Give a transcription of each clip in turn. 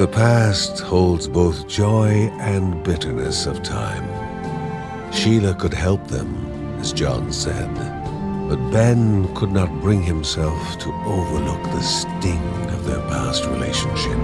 The past holds both joy and bitterness of time. Sheila could help them, as John said, but Ben could not bring himself to overlook the sting of their past relationship.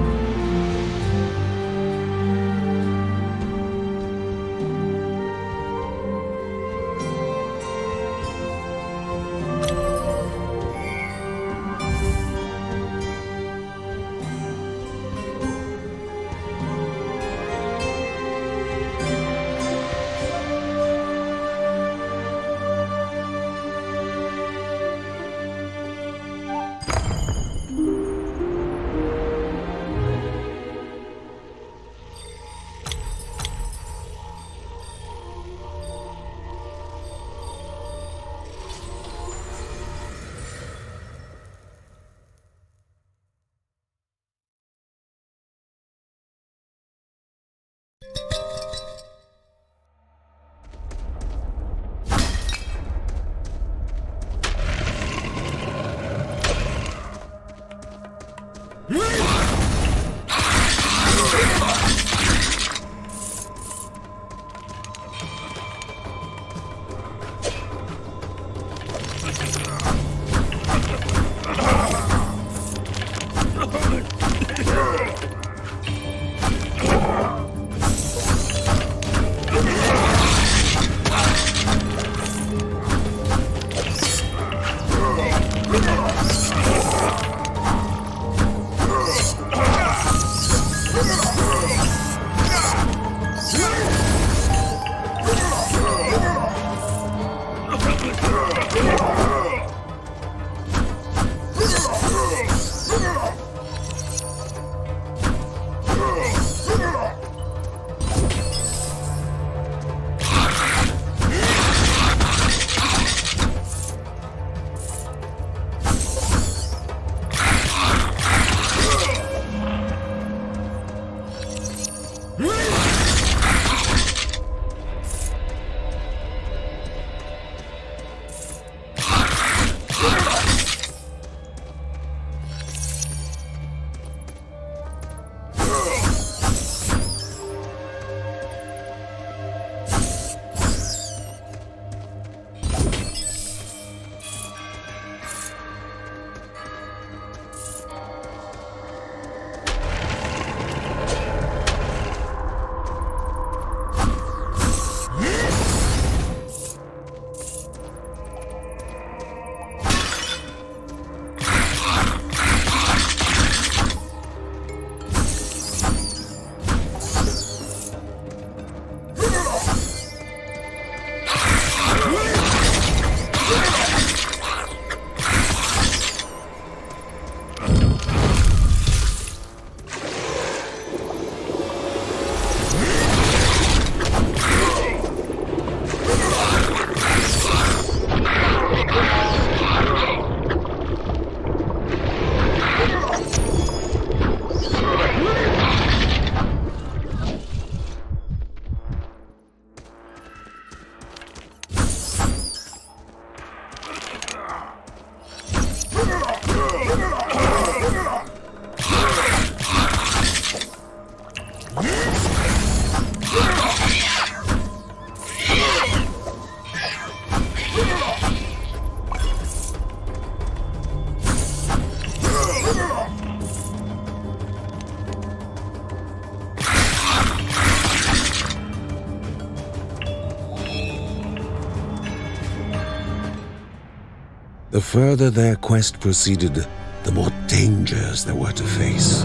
The further their quest proceeded, the more dangers there were to face.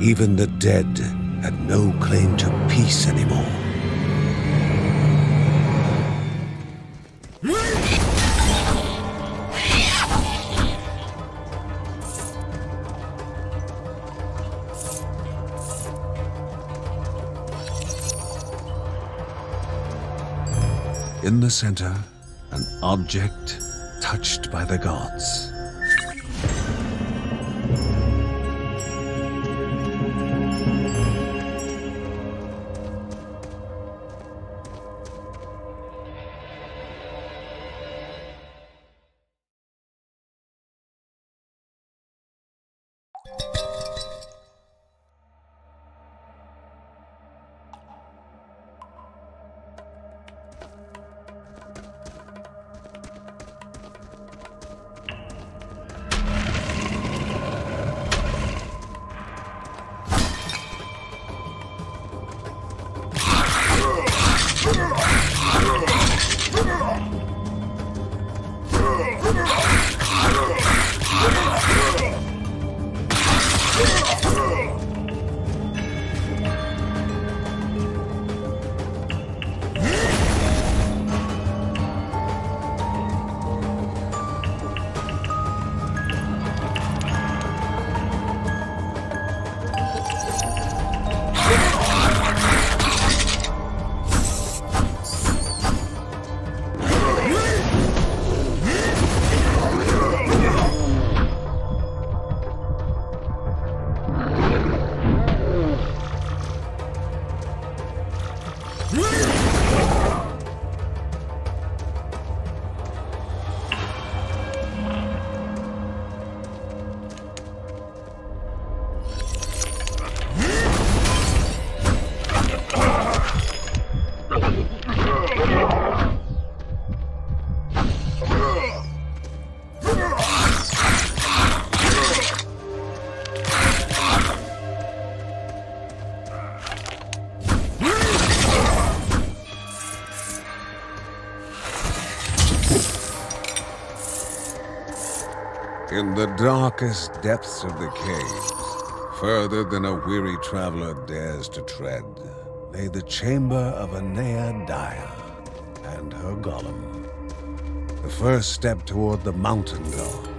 Even the dead had no claim to peace anymore. In the center, an object touched by the gods. In the darkest depths of the caves, further than a weary traveler dares to tread, lay the chamber of Aenea Daya and her golem, the first step toward the mountain god.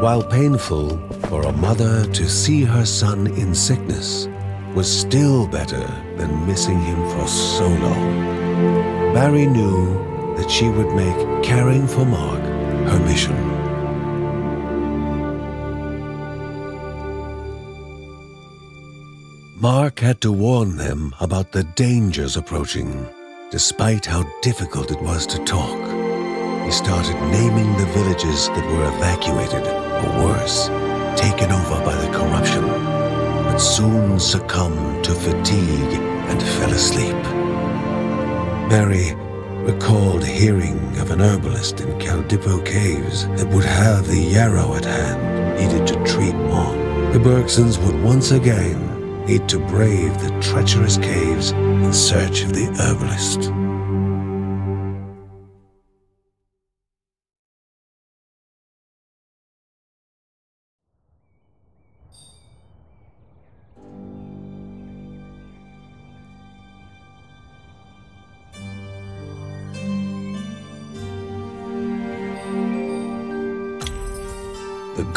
While painful for a mother to see her son in sickness was still better than missing him for so long, Mary knew that she would make caring for Mark her mission. Mark had to warn them about the dangers approaching, despite how difficult it was to talk. He started naming the villages that were evacuated, or worse, taken over by the corruption, but soon succumbed to fatigue and fell asleep. Mary recalled hearing of an herbalist in Caldipo Caves that would have the yarrow at hand needed to treat Mark. The Bergsons would once again need to brave the treacherous caves in search of the herbalist.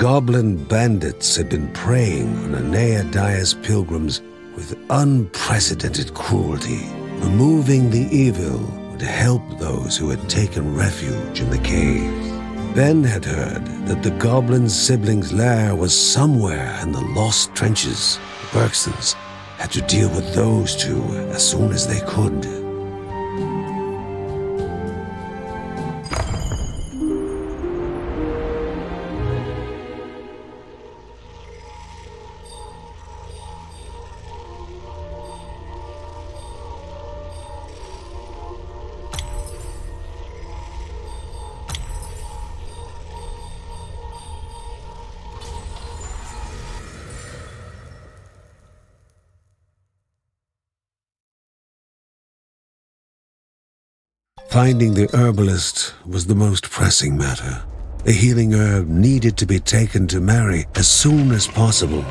Goblin bandits had been preying on Aenea Daya's pilgrims with unprecedented cruelty. Removing the evil would help those who had taken refuge in the caves. Ben had heard that the goblin siblings' lair was somewhere in the lost trenches. The Bergsons had to deal with those two as soon as they could. Finding the herbalist was the most pressing matter. The healing herb needed to be taken to Mary as soon as possible.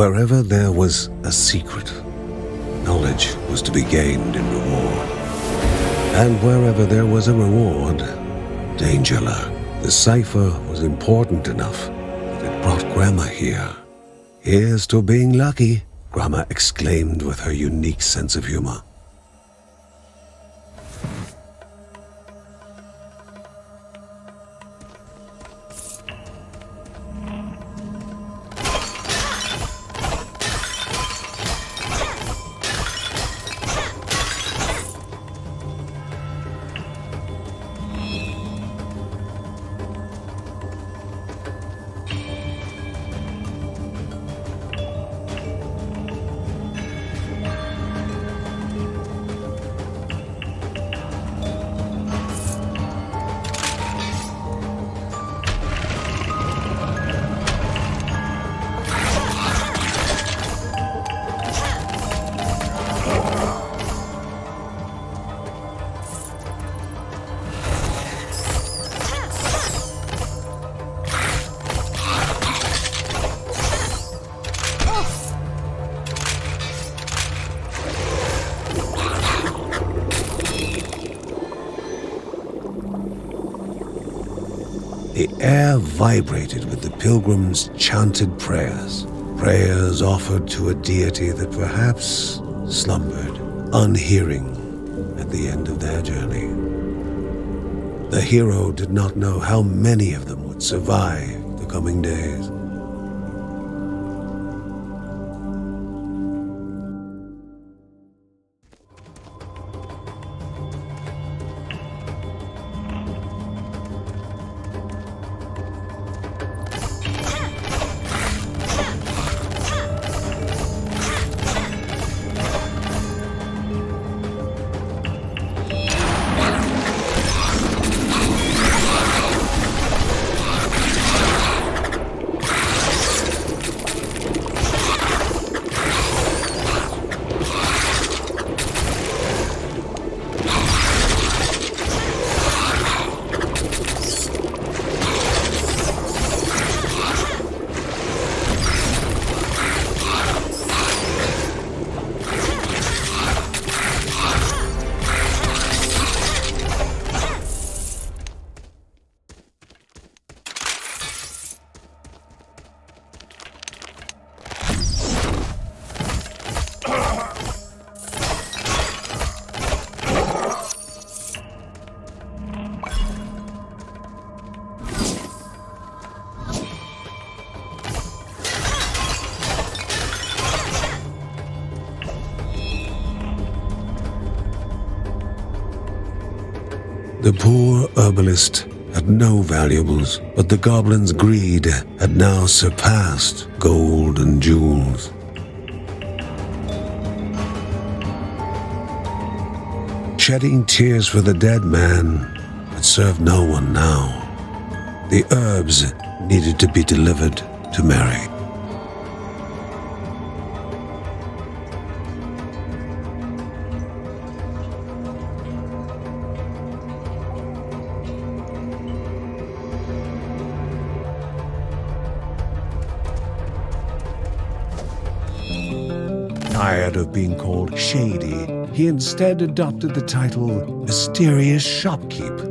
Wherever there was a secret, knowledge was to be gained in reward. And wherever there was a reward, danger lurked. The cipher was important enough that it brought Grandma here. "Here's to being lucky," Grandma exclaimed with her unique sense of humor. Vibrated with the pilgrims' chanted prayers, prayers offered to a deity that perhaps slumbered, unhearing, at the end of their journey. The hero did not know how many of them would survive the coming days. The poor herbalist had no valuables, but the goblin's greed had now surpassed gold and jewels. Shedding tears for the dead man had served no one now. The herbs needed to be delivered to Mary. Tired of being called Shady, he instead adopted the title Mysterious Shopkeep.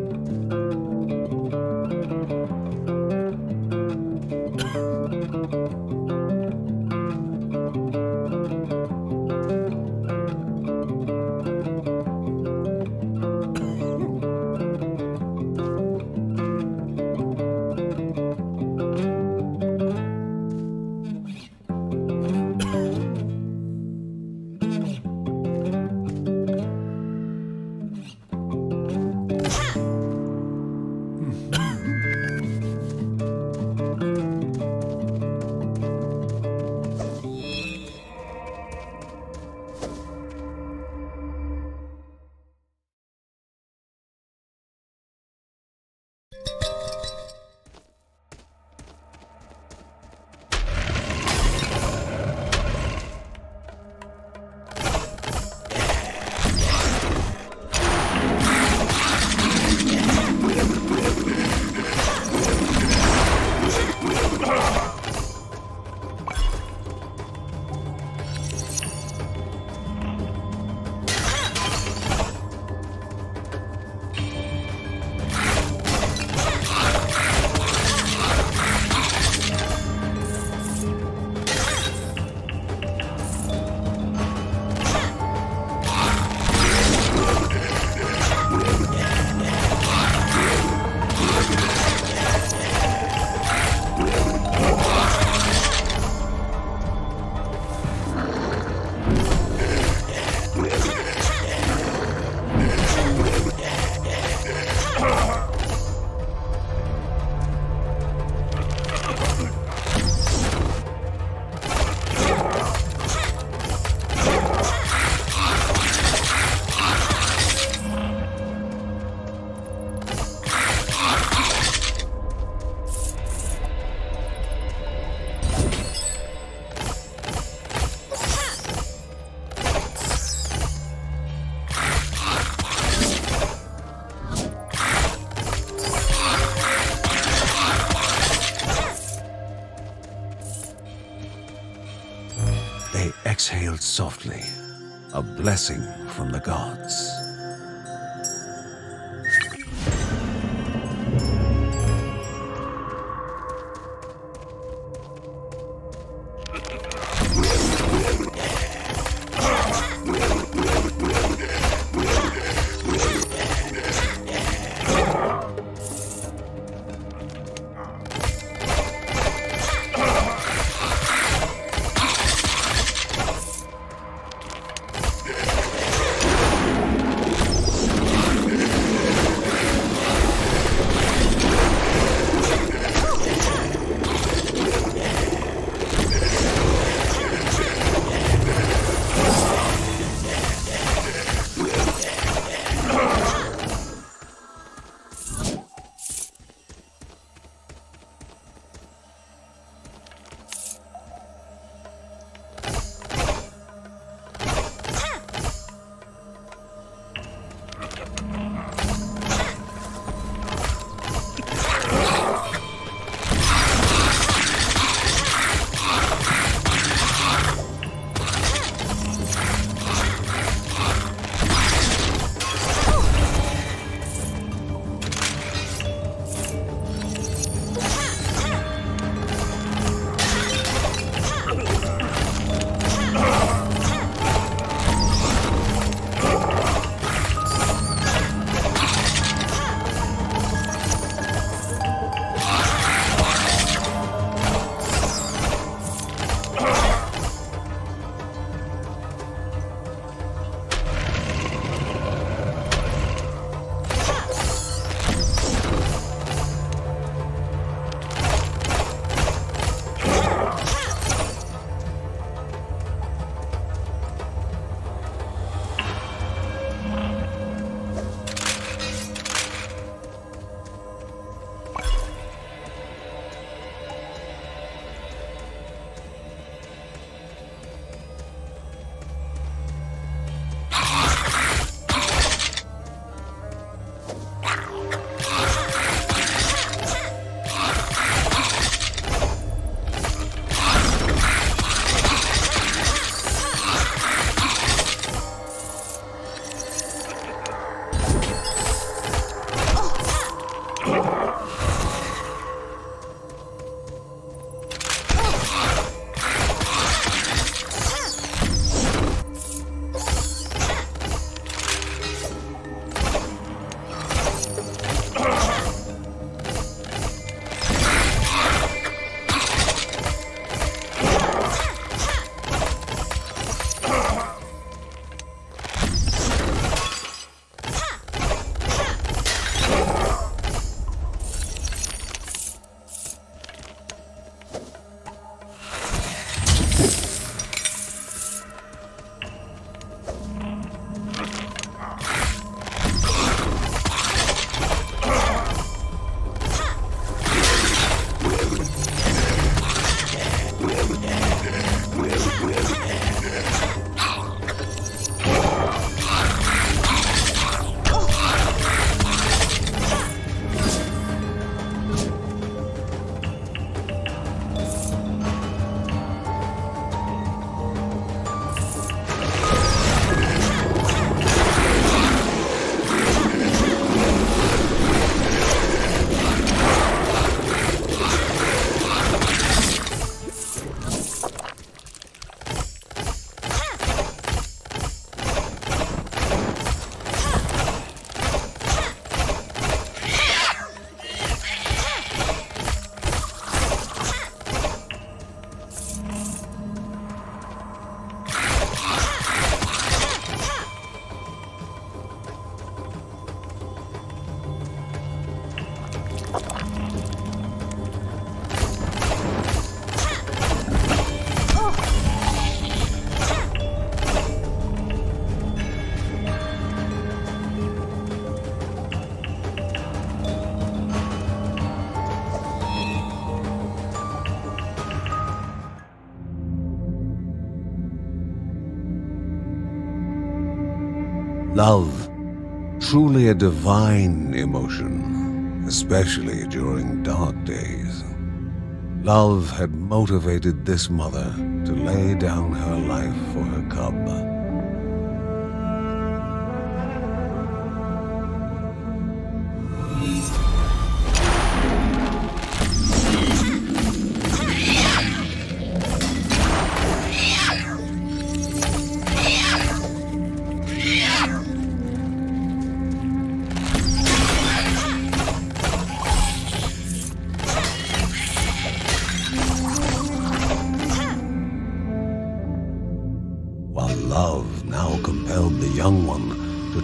exhaled softly, a blessing from the gods. Love, truly a divine emotion, especially during dark days. Love had motivated this mother to lay down her life for her cub.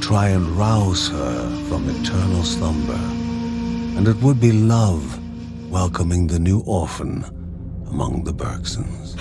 Try and rouse her from eternal slumber, and it would be love welcoming the new orphan among the Bergsons.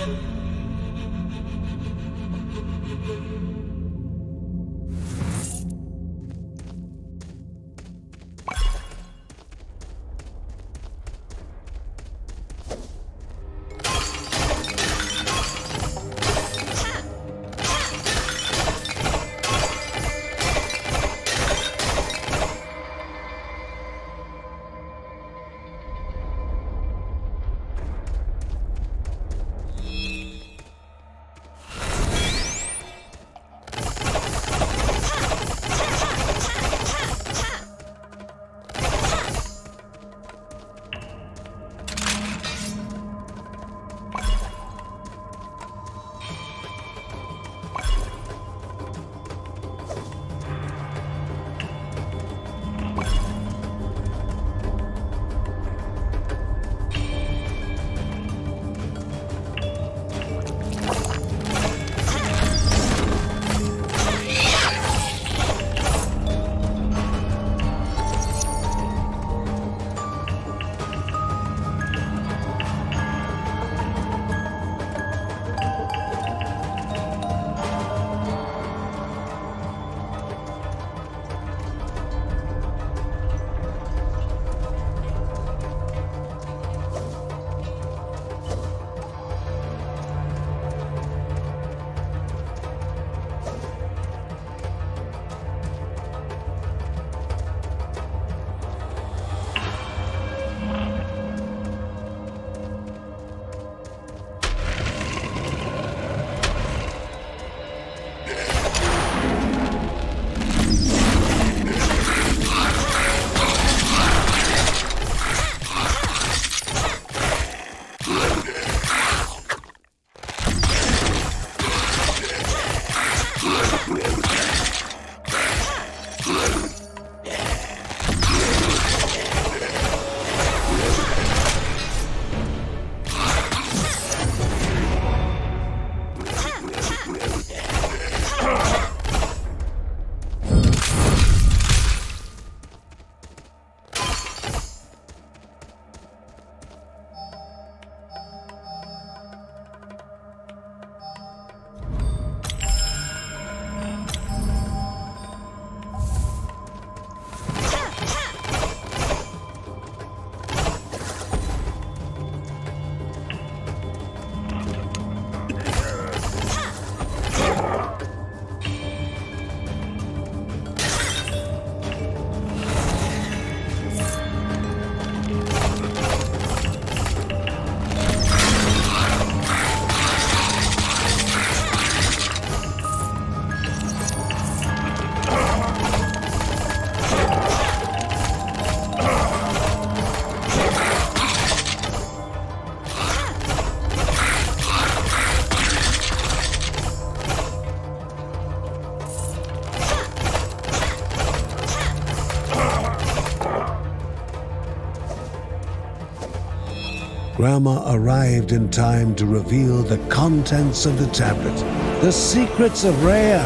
Rama arrived in time to reveal the contents of the tablet. The secrets of Rhea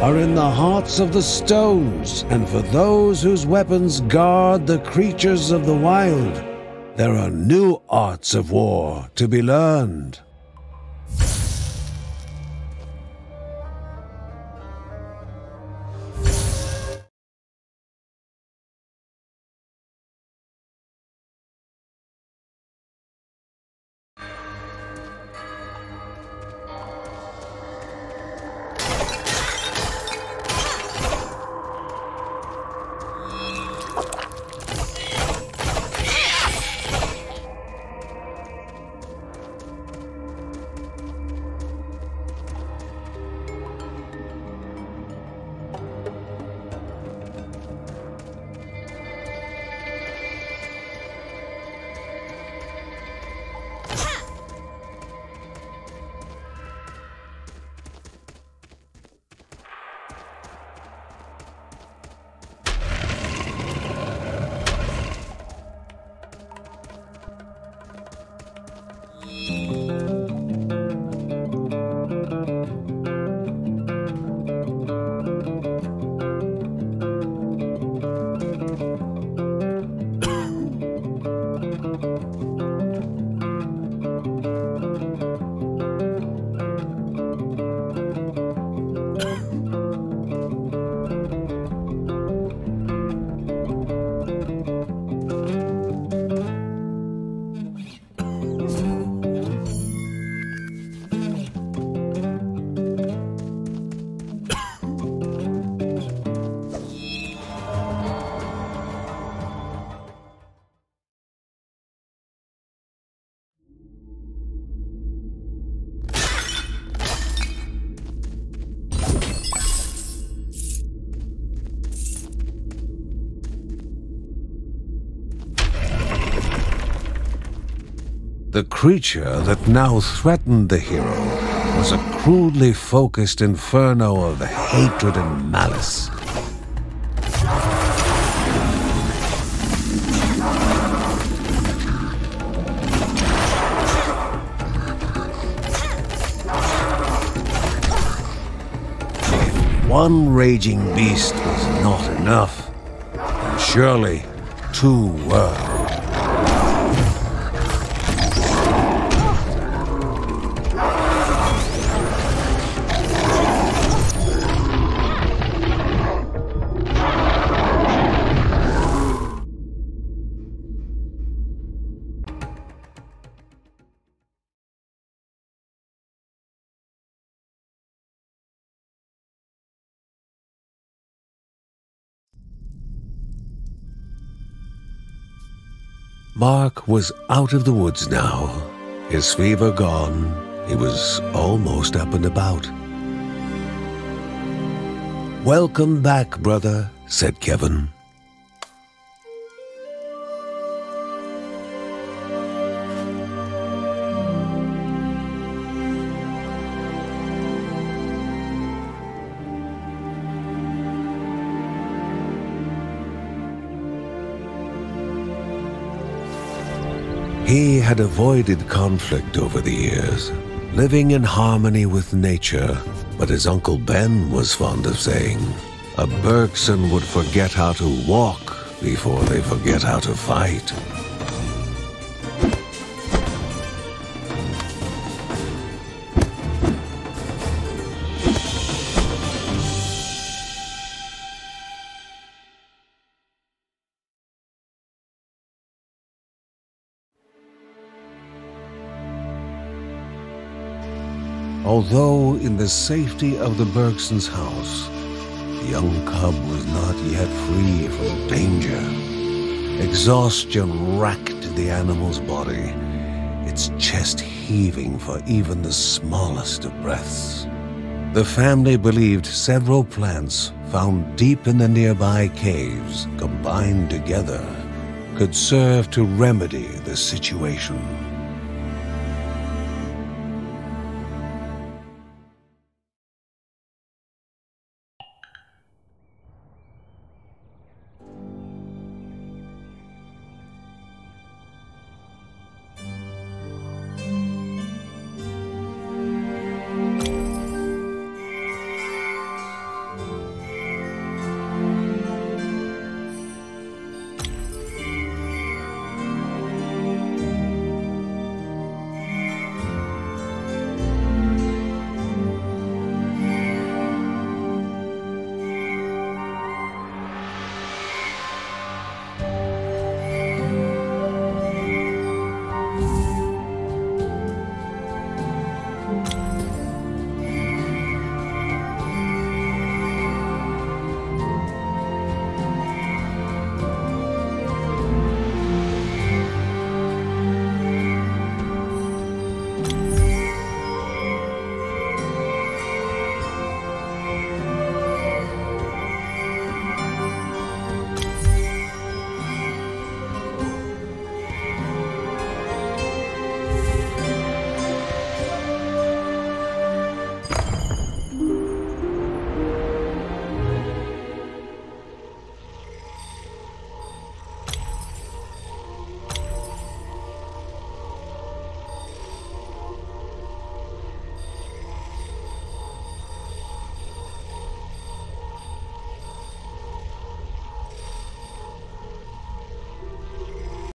are in the hearts of the stones, and for those whose weapons guard the creatures of the wild, there are new arts of war to be learned. The creature that now threatened the hero was a crudely focused inferno of hatred and malice. If one raging beast was not enough, then surely two were. Mark was out of the woods now. His fever gone, he was almost up and about. "Welcome back, brother," said Kevin. He had avoided conflict over the years, living in harmony with nature, but as Uncle Ben was fond of saying, a Bergson would forget how to walk before they forget how to fight. Although in the safety of the Bergson's house, the young cub was not yet free from danger. Exhaustion racked the animal's body, its chest heaving for even the smallest of breaths. The family believed several plants found deep in the nearby caves, combined together, could serve to remedy the situation.